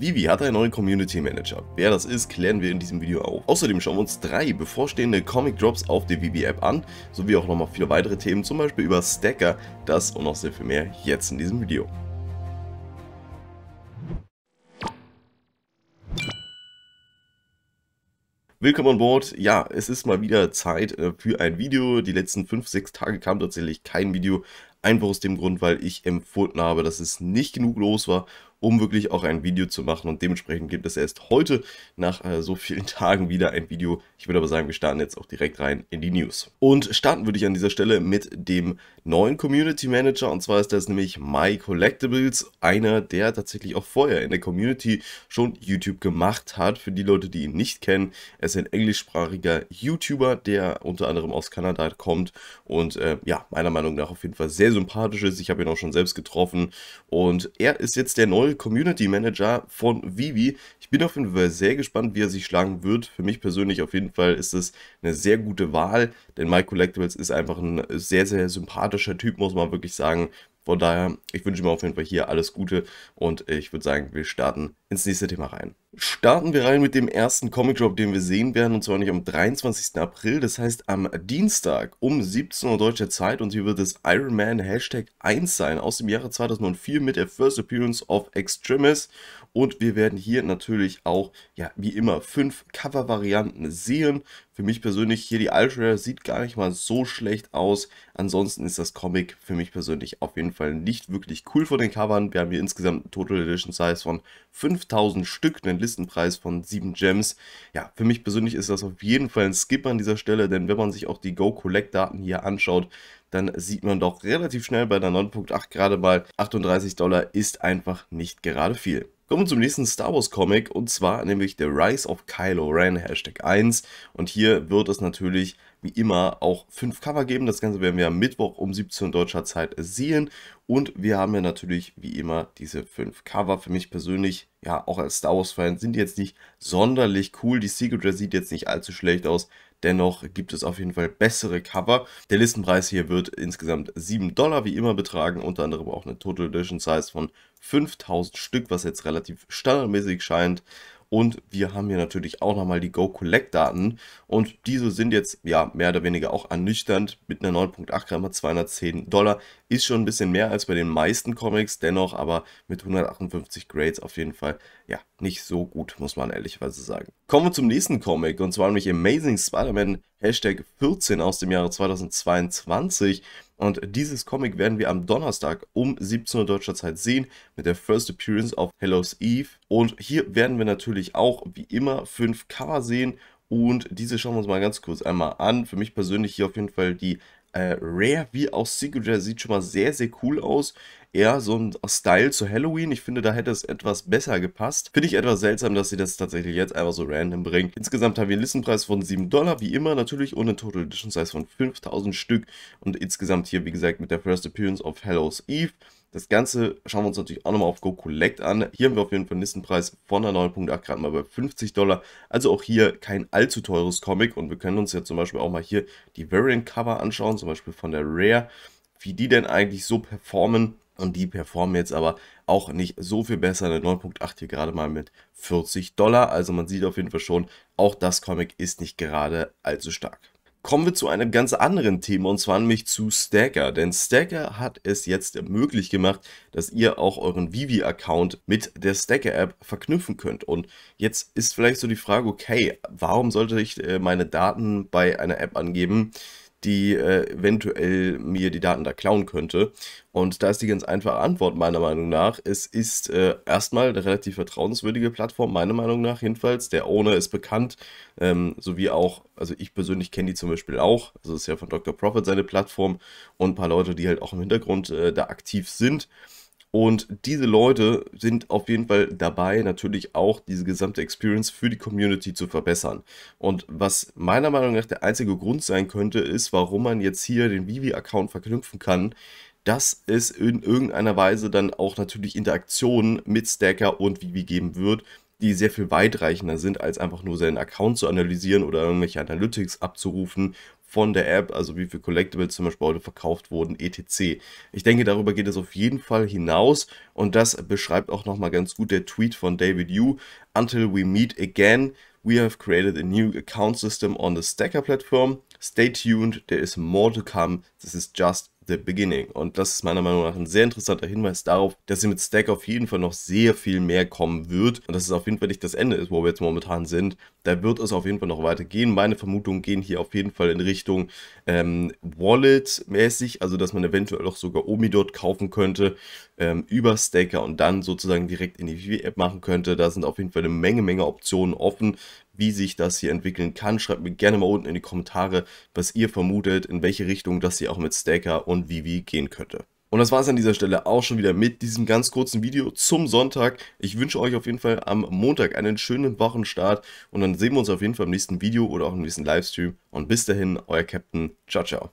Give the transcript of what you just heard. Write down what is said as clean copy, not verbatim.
VeVe hat einen neuen Community Manager. Wer das ist, klären wir in diesem Video auf. Außerdem schauen wir uns 3 bevorstehende Comic Drops auf der VeVe App an, sowie auch nochmal viele weitere Themen, zum Beispiel über Stacker, das und noch sehr viel mehr jetzt in diesem Video. Willkommen an Bord. Ja, es ist mal wieder Zeit für ein Video. Die letzten 5-6 Tage kam tatsächlich kein Video. Einfach aus dem Grund, weil ich empfunden habe, dass es nicht genug los war, um wirklich auch ein Video zu machen. Und dementsprechend gibt es erst heute nach so vielen Tagen wieder ein Video. Ich würde aber sagen, wir starten jetzt auch direkt rein in die News. Und starten würde ich an dieser Stelle mit dem neuen Community Manager. Und zwar ist das nämlich MyCollectibles, einer, der tatsächlich auch vorher in der Community schon YouTube gemacht hat. Für die Leute, die ihn nicht kennen, er ist ein englischsprachiger YouTuber, der unter anderem aus Kanada kommt. Und ja, meiner Meinung nach auf jeden Fall sehr sympathisch ist. Ich habe ihn auch schon selbst getroffen. Und er ist jetzt der neue Community Manager von VeVe. Ich bin auf jeden Fall sehr gespannt, wie er sich schlagen wird. Für mich persönlich auf jeden Fall ist es eine sehr gute Wahl, denn MyCollectibles ist einfach ein sehr, sehr sympathischer Typ, muss man wirklich sagen. Von daher, ich wünsche mir auf jeden Fall hier alles Gute und ich würde sagen, wir starten ins nächste Thema rein. Starten wir rein mit dem ersten Comic Drop, den wir sehen werden, und zwar nicht am 23. April, das heißt am Dienstag um 17 Uhr deutscher Zeit, und hier wird es Iron Man #1 sein aus dem Jahre 2004 mit der First Appearance of Extremis, und wir werden hier natürlich auch, ja, wie immer 5 Cover-Varianten sehen. Für mich persönlich hier die Altria sieht gar nicht mal so schlecht aus. Ansonsten ist das Comic für mich persönlich auf jeden Fall nicht wirklich cool von den Covern. Wir haben hier insgesamt einen Total Edition Size von 5000 Stück, einen Listenpreis von 7 Gems. Ja, für mich persönlich ist das auf jeden Fall ein Skip an dieser Stelle, denn wenn man sich auch die Go-Collect-Daten hier anschaut, dann sieht man doch relativ schnell bei der 9.8 gerade mal, $38 ist einfach nicht gerade viel. Kommen wir zum nächsten Star Wars Comic, und zwar nämlich der Rise of Kylo Ren #1, und hier wird es natürlich wie immer auch 5 Cover geben. Das Ganze werden wir am Mittwoch um 17 Uhr deutscher Zeit sehen, und wir haben ja natürlich wie immer diese 5 Cover. Für mich persönlich, ja, auch als Star Wars Fan, sind die jetzt nicht sonderlich cool. Die Secret sieht jetzt nicht allzu schlecht aus. Dennoch gibt es auf jeden Fall bessere Cover. Der Listenpreis hier wird insgesamt $7 wie immer betragen, unter anderem auch eine Total Edition Size von 5000 Stück, was jetzt relativ standardmäßig scheint. Und wir haben hier natürlich auch nochmal die Go-Collect-Daten, und diese sind jetzt, ja, mehr oder weniger auch ernüchternd mit einer 9.8 Gramm, $210. Ist schon ein bisschen mehr als bei den meisten Comics, dennoch aber mit 158 Grades auf jeden Fall, ja, nicht so gut, muss man ehrlicherweise sagen. Kommen wir zum nächsten Comic, und zwar nämlich Amazing Spider-Man #14 aus dem Jahre 2022. Und dieses Comic werden wir am Donnerstag um 17 Uhr deutscher Zeit sehen mit der First Appearance auf Hello's Eve. Und hier werden wir natürlich auch wie immer 5 Cover sehen, und diese schauen wir uns mal ganz kurz einmal an. Für mich persönlich hier auf jeden Fall die Rare wie auch Secret sieht schon mal sehr, sehr cool aus. Eher so ein Style zu Halloween. Ich finde, da hätte es etwas besser gepasst. Finde ich etwas seltsam, dass sie das tatsächlich jetzt einfach so random bringt. Insgesamt haben wir einen Listenpreis von $7, wie immer natürlich, und eine Total Edition Size von 5000 Stück. Und insgesamt hier, wie gesagt, mit der First Appearance of Hello's Eve. Das Ganze schauen wir uns natürlich auch nochmal auf Go-Collect an. Hier haben wir auf jeden Fall einen Listenpreis von der 9.8 gerade mal bei $50. Also auch hier kein allzu teures Comic. Und wir können uns ja zum Beispiel auch mal hier die Variant-Cover anschauen, zum Beispiel von der Rare, wie die denn eigentlich so performen. Und die performen jetzt aber auch nicht so viel besser. Eine 9.8 hier gerade mal mit $40. Also man sieht auf jeden Fall schon, auch das Comic ist nicht gerade allzu stark. Kommen wir zu einem ganz anderen Thema, und zwar nämlich zu Stacker, denn Stacker hat es jetzt möglich gemacht, dass ihr auch euren VeVe-Account mit der Stacker-App verknüpfen könnt. Und jetzt ist vielleicht so die Frage, okay, warum sollte ich meine Daten bei einer App angeben, die eventuell mir die Daten da klauen könnte? Und da ist die ganz einfache Antwort meiner Meinung nach: Es ist erstmal eine relativ vertrauenswürdige Plattform, meiner Meinung nach jedenfalls. Der Owner ist bekannt, sowie auch, also ich persönlich kenne die zum Beispiel auch, also das ist ja von Dr. Prophet seine Plattform, und ein paar Leute, die halt auch im Hintergrund da aktiv sind. Und diese Leute sind auf jeden Fall dabei, natürlich auch diese gesamte Experience für die Community zu verbessern. Und was meiner Meinung nach der einzige Grund sein könnte, ist, warum man jetzt hier den VeVe-Account verknüpfen kann, dass es in irgendeiner Weise dann auch natürlich Interaktionen mit Stacker und VeVe geben wird, die sehr viel weitreichender sind, als einfach nur seinen Account zu analysieren oder irgendwelche Analytics abzurufen, von der App, also wie viele Collectibles zum Beispiel heute verkauft wurden, etc. Ich denke, darüber geht es auf jeden Fall hinaus und das beschreibt auch nochmal ganz gut der Tweet von David Yu. Until we meet again, we have created a new account system on the Stacker platform. Stay tuned, there is more to come, this is just the beginning. Und das ist meiner Meinung nach ein sehr interessanter Hinweis darauf, dass hier mit Stacker auf jeden Fall noch sehr viel mehr kommen wird und dass es auf jeden Fall nicht das Ende ist, wo wir jetzt momentan sind. Da wird es auf jeden Fall noch weitergehen. Meine Vermutungen gehen hier auf jeden Fall in Richtung Wallet-mäßig, also dass man eventuell auch sogar Omi dort kaufen könnte über Stacker und dann sozusagen direkt in die VeVe-App machen könnte. Da sind auf jeden Fall eine Menge Optionen offen, wie sich das hier entwickeln kann. Schreibt mir gerne mal unten in die Kommentare, was ihr vermutet, in welche Richtung das hier auch mit Stacker und VeVe gehen könnte. Und das war es an dieser Stelle auch schon wieder mit diesem ganz kurzen Video zum Sonntag. Ich wünsche euch auf jeden Fall am Montag einen schönen Wochenstart und dann sehen wir uns auf jeden Fall im nächsten Video oder auch im nächsten Livestream. Und bis dahin, euer Captain. Ciao, ciao.